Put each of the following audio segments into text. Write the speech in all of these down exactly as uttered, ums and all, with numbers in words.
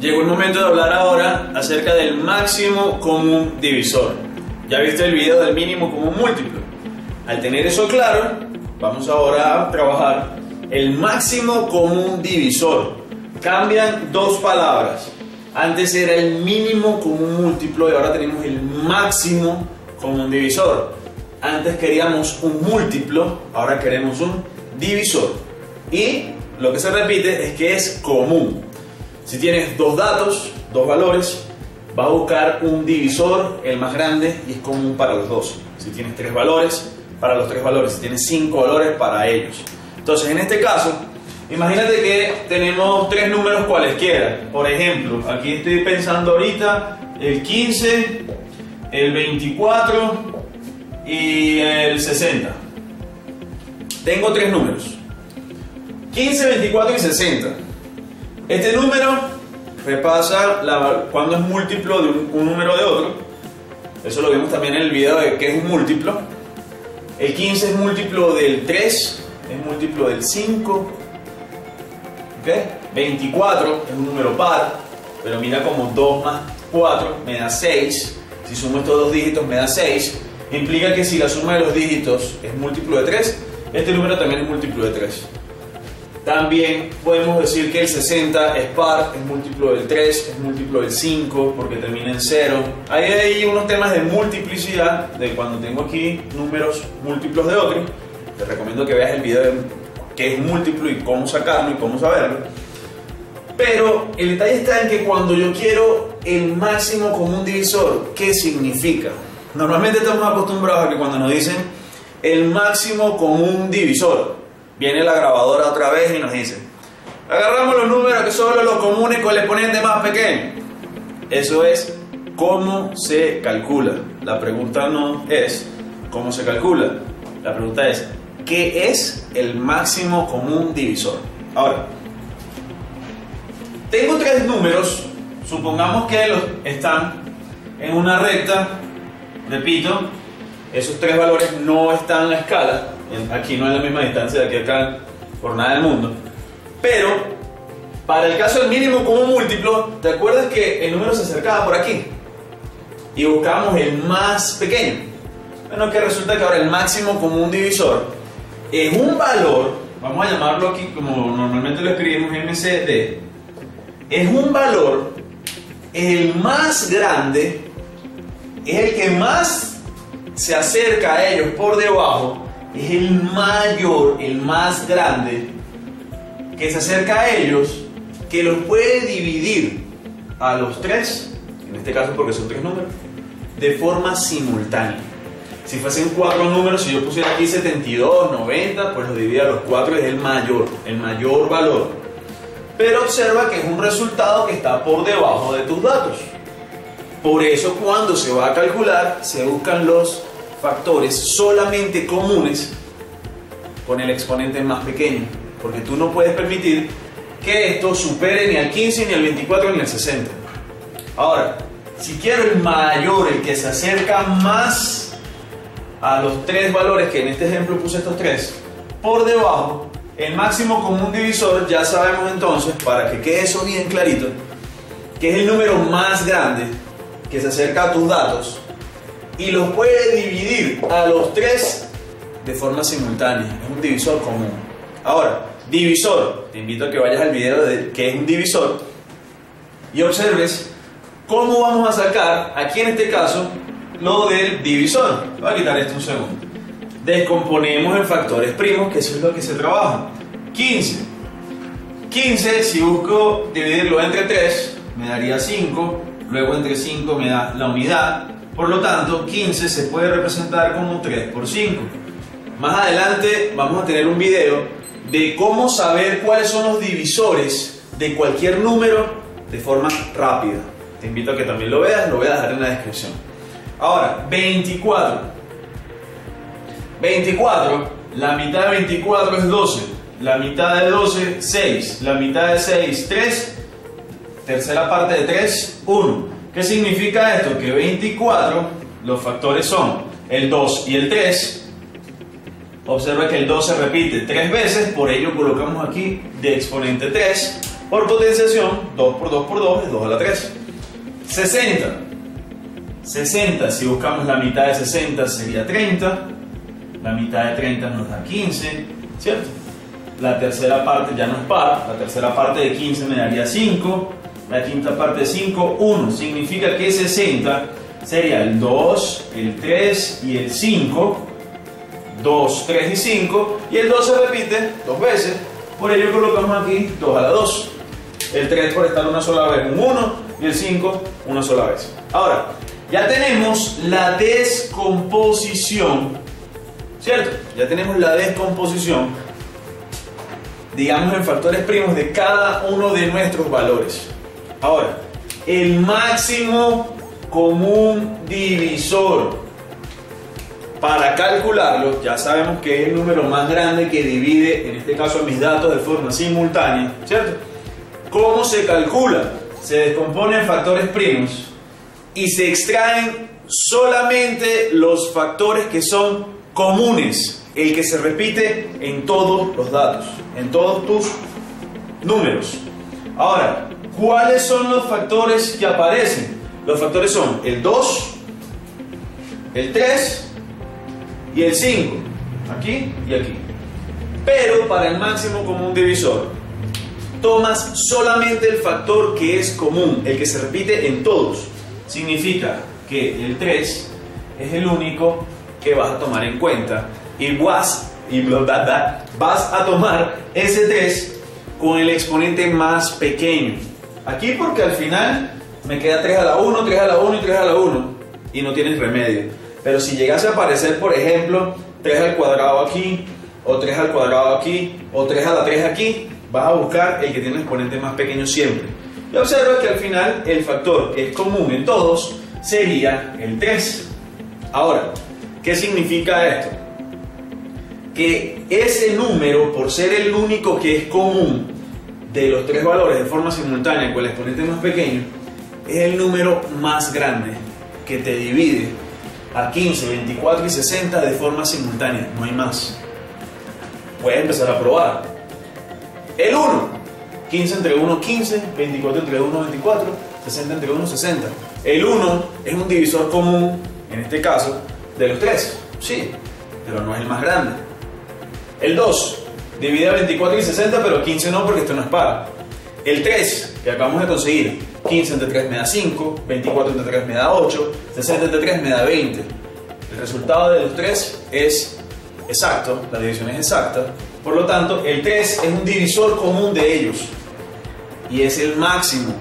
Llegó el momento de hablar ahora acerca del máximo común divisor. Ya viste el video del mínimo común múltiplo. Al tener eso claro, vamos ahora a trabajar el máximo común divisor. Cambian dos palabras. Antes era el mínimo común múltiplo y ahora tenemos el máximo común divisor. Antes queríamos un múltiplo, ahora queremos un divisor. Y lo que se repite es que es común. Si tienes dos datos, dos valores, vas a buscar un divisor, el más grande, y es común para los dos. Si tienes tres valores, para los tres valores. Si tienes cinco valores, para ellos. Entonces, en este caso, imagínate que tenemos tres números cualesquiera. Por ejemplo, aquí estoy pensando ahorita el quince, el veinticuatro y el sesenta. Tengo tres números: quince, veinticuatro y sesenta. Este número repasa la, cuando es múltiplo de un, un número de otro. Eso lo vimos también en el video de qué es un múltiplo. El quince es múltiplo del tres, es múltiplo del cinco. ¿Okay? veinticuatro es un número par, pero mira como dos más cuatro me da seis. Si sumo estos dos dígitos me da seis. Implica que si la suma de los dígitos es múltiplo de tres, este número también es múltiplo de tres. También podemos decir que el sesenta es par, es múltiplo del tres, es múltiplo del cinco, porque termina en cero. Ahí hay unos temas de multiplicidad, de cuando tengo aquí números múltiplos de otros. Te recomiendo que veas el video de qué es múltiplo y cómo sacarlo y cómo saberlo. Pero el detalle está en que cuando yo quiero el máximo común divisor, ¿qué significa? Normalmente estamos acostumbrados a que cuando nos dicen el máximo común divisor, viene la grabadora otra vez y nos dice: agarramos los números que solo los comunes con el exponente más pequeño. Eso es cómo se calcula. La pregunta no es cómo se calcula. La pregunta es, ¿qué es el máximo común divisor? Ahora, tengo tres números. Supongamos que los están en una recta. Repito, esos tres valores no están en la escala. Aquí no es la misma distancia de aquí a acá por nada del mundo. Pero para el caso del mínimo común múltiplo, ¿te acuerdas que el número se acercaba por aquí? Y buscamos el más pequeño. Bueno, que resulta que ahora el máximo común divisor es un valor, vamos a llamarlo aquí como normalmente lo escribimos, M C D. Es un valor, el más grande, es el que más se acerca a ellos por debajo, es el mayor, el más grande, que se acerca a ellos, que los puede dividir a los tres, en este caso porque son tres números, de forma simultánea. Si fuesen cuatro números, si yo pusiera aquí setenta y dos, noventa, pues los divido a los cuatro, es el mayor, el mayor valor. Pero observa que es un resultado que está por debajo de tus datos. Por eso, cuando se va a calcular, se buscan los factores solamente comunes con el exponente más pequeño, porque tú no puedes permitir que esto supere ni al quince, ni al veinticuatro, ni al sesenta. Ahora, si quiero el mayor, el que se acerca más a los tres valores, que en este ejemplo puse estos tres, por debajo, el máximo común divisor, ya sabemos entonces, para que quede eso bien clarito, que es el número más grande que se acerca a tus datos y los puede dividir a los tres de forma simultánea. Es un divisor común. Ahora, divisor, te invito a que vayas al video de qué es un divisor y observes cómo vamos a sacar, aquí en este caso, lo del divisor. Voy a quitar esto un segundo. Descomponemos en factores primos, que eso es lo que se trabaja. quince. quince, si busco dividirlo entre tres, me daría cinco, luego entre cinco me da la unidad. Por lo tanto, quince se puede representar como tres por cinco. Más adelante vamos a tener un video de cómo saber cuáles son los divisores de cualquier número de forma rápida. Te invito a que también lo veas, lo voy a dejar en la descripción. Ahora, veinticuatro. veinticuatro, la mitad de veinticuatro es doce, la mitad de doce es seis, la mitad de seis es tres, tercera parte de tres, uno. ¿Qué significa esto? Que veinticuatro, los factores son el dos y el tres, Observa que el dos se repite tres veces, por ello colocamos aquí de exponente tres por potenciación, dos por dos por dos es dos a la tres. sesenta, sesenta, si buscamos la mitad de sesenta sería treinta, la mitad de treinta nos da quince, ¿cierto? La tercera parte ya no es par, la tercera parte de quince me daría cinco, la quinta parte de cinco, uno, significa que sesenta sería el dos, el tres y el cinco, dos, tres y cinco, y el dos se repite dos veces, por ello colocamos aquí dos a la dos, el tres por estar una sola vez un uno y el cinco una sola vez. Ahora, ya tenemos la descomposición, ¿cierto? Ya tenemos la descomposición, digamos en factores primos de cada uno de nuestros valores. Ahora, el máximo común divisor. Para calcularlo, ya sabemos que es el número más grande que divide, en este caso, mis datos de forma simultánea, ¿cierto? ¿Cómo se calcula? Se descomponen factores primos y se extraen solamente los factores que son comunes, el que se repite en todos los datos, en todos tus números. Ahora, ¿cuáles son los factores que aparecen? Los factores son el dos, el tres, y el cinco, aquí y aquí. Pero para el máximo común divisor, tomas solamente el factor que es común, el que se repite en todos. Significa que el tres es el único que vas a tomar en cuenta y vas, y bla, bla, bla, vas a tomar ese tres con el exponente más pequeño. Aquí porque al final me queda tres a la uno, tres a la uno y tres a la uno y no tienes remedio. Pero si llegase a aparecer, por ejemplo, tres al cuadrado aquí, o tres al cuadrado aquí, o tres a la tres aquí, vas a buscar el que tiene el exponente más pequeño siempre. Y observa que al final el factor que es común en todos sería el tres. Ahora, ¿qué significa esto? Que ese número, por ser el único que es común de los tres valores de forma simultánea con el exponente más pequeño, es el número más grande que te divide a quince, veinticuatro y sesenta de forma simultánea, no hay más. Puedes empezar a probar. El uno, quince entre uno, quince, veinticuatro entre uno, veinticuatro, sesenta entre uno, sesenta. El uno es un divisor común, en este caso, de los tres, sí, pero no es el más grande. El dos, divide a veinticuatro y sesenta, pero quince no, porque esto no es par. El tres, que acabamos de conseguir, quince entre tres me da cinco, veinticuatro entre tres me da ocho, sesenta entre tres me da veinte. El resultado de los tres es exacto, la división es exacta, por lo tanto el tres es un divisor común de ellos y es el máximo.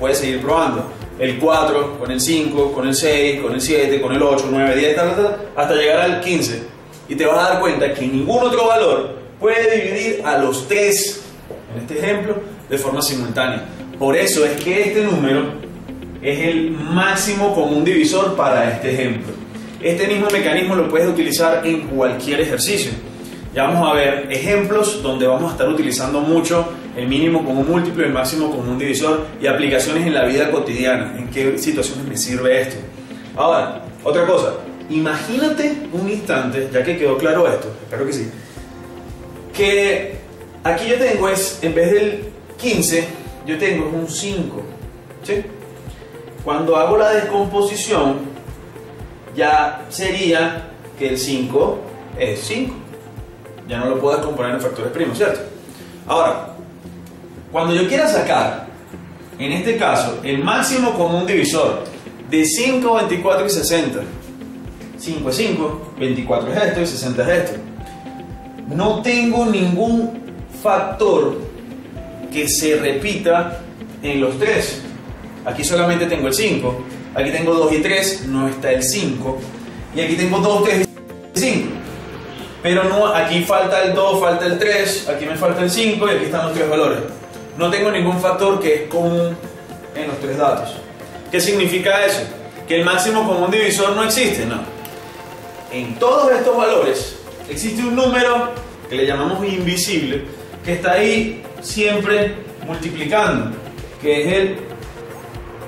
Puedes seguir probando el cuatro con el cinco, con el seis, con el siete, con el ocho, nueve, diez, hasta llegar al quince, y te vas a dar cuenta que ningún otro valor puede dividir a los tres en este ejemplo de forma simultánea. Por eso es que este número es el máximo común divisor para este ejemplo. Este mismo mecanismo lo puedes utilizar en cualquier ejercicio. Ya vamos a ver ejemplos donde vamos a estar utilizando mucho el mínimo común múltiplo y el máximo común divisor y aplicaciones en la vida cotidiana. ¿En qué situaciones me sirve esto? Ahora, otra cosa. Imagínate un instante, ya que quedó claro esto, claro que sí, que aquí yo tengo es, en vez del quince, yo tengo un cinco, ¿sí? Cuando hago la descomposición, ya sería que el cinco es cinco. Ya no lo puedo descomponer en factores primos, ¿cierto? Ahora, cuando yo quiera sacar, en este caso, el máximo común divisor de cinco, veinticuatro y sesenta, cinco es cinco, veinticuatro es esto y sesenta es esto, no tengo ningún factor que se repita en los tres. Aquí solamente tengo el cinco, aquí tengo dos y tres, no está el cinco, y aquí tengo dos, tres y cinco, pero no, aquí falta el dos, falta el tres, aquí me falta el cinco y aquí están los tres valores. No tengo ningún factor que es común en los tres datos. ¿Qué significa eso? Que el máximo común divisor no existe, no. En todos estos valores existe un número que le llamamos invisible, que está ahí siempre multiplicando, que es el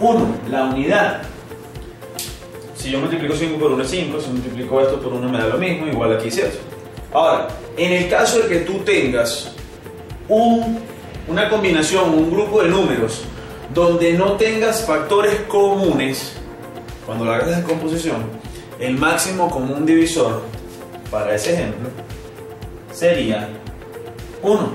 uno, la unidad. Si yo multiplico cinco por uno es cinco, si multiplico esto por uno me da lo mismo, igual aquí, ¿cierto? Ahora, en el caso de que tú tengas un, una combinación, un grupo de números donde no tengas factores comunes, cuando lo hagas de descomposición, el máximo común divisor para ese ejemplo sería uno.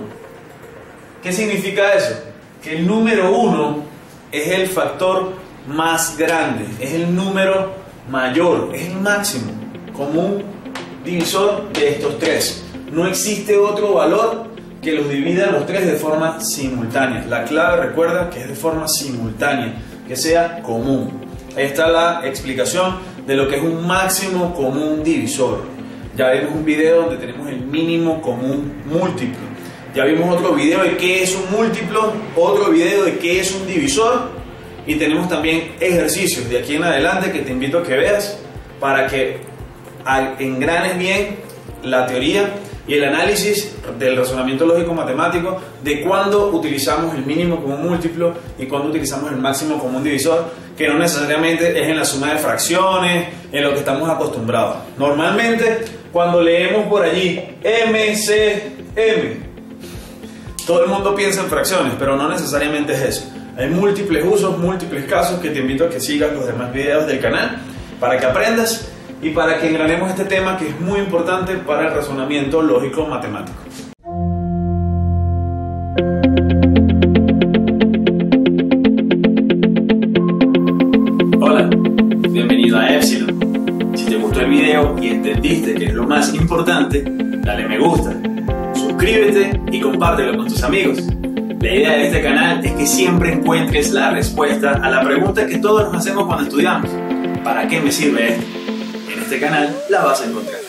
¿Qué significa eso? Que el número uno es el factor más grande, es el número mayor, es el máximo común divisor de estos tres. No existe otro valor que los divida los tres de forma simultánea. La clave, recuerda, que es de forma simultánea, que sea común. Ahí está la explicación de lo que es un máximo común divisor. Ya vimos un video donde tenemos el mínimo común múltiplo. Ya vimos otro video de qué es un múltiplo, otro video de qué es un divisor, y tenemos también ejercicios de aquí en adelante que te invito a que veas para que engranes bien la teoría y el análisis del razonamiento lógico-matemático de cuándo utilizamos el mínimo común múltiplo y cuándo utilizamos el máximo común divisor, que no necesariamente es en la suma de fracciones, en lo que estamos acostumbrados. Normalmente, cuando leemos por allí M C M, todo el mundo piensa en fracciones, pero no necesariamente es eso. Hay múltiples usos, múltiples casos, que te invito a que sigas los demás videos del canal para que aprendas y para que engranemos este tema que es muy importante para el razonamiento lógico-matemático. Hola, bienvenido a Epsilon. Si te gustó el video y entendiste que es lo más importante, dale me gusta, suscríbete y compártelo con tus amigos. La idea de este canal es que siempre encuentres la respuesta a la pregunta que todos nos hacemos cuando estudiamos: ¿para qué me sirve esto? En este canal la vas a encontrar.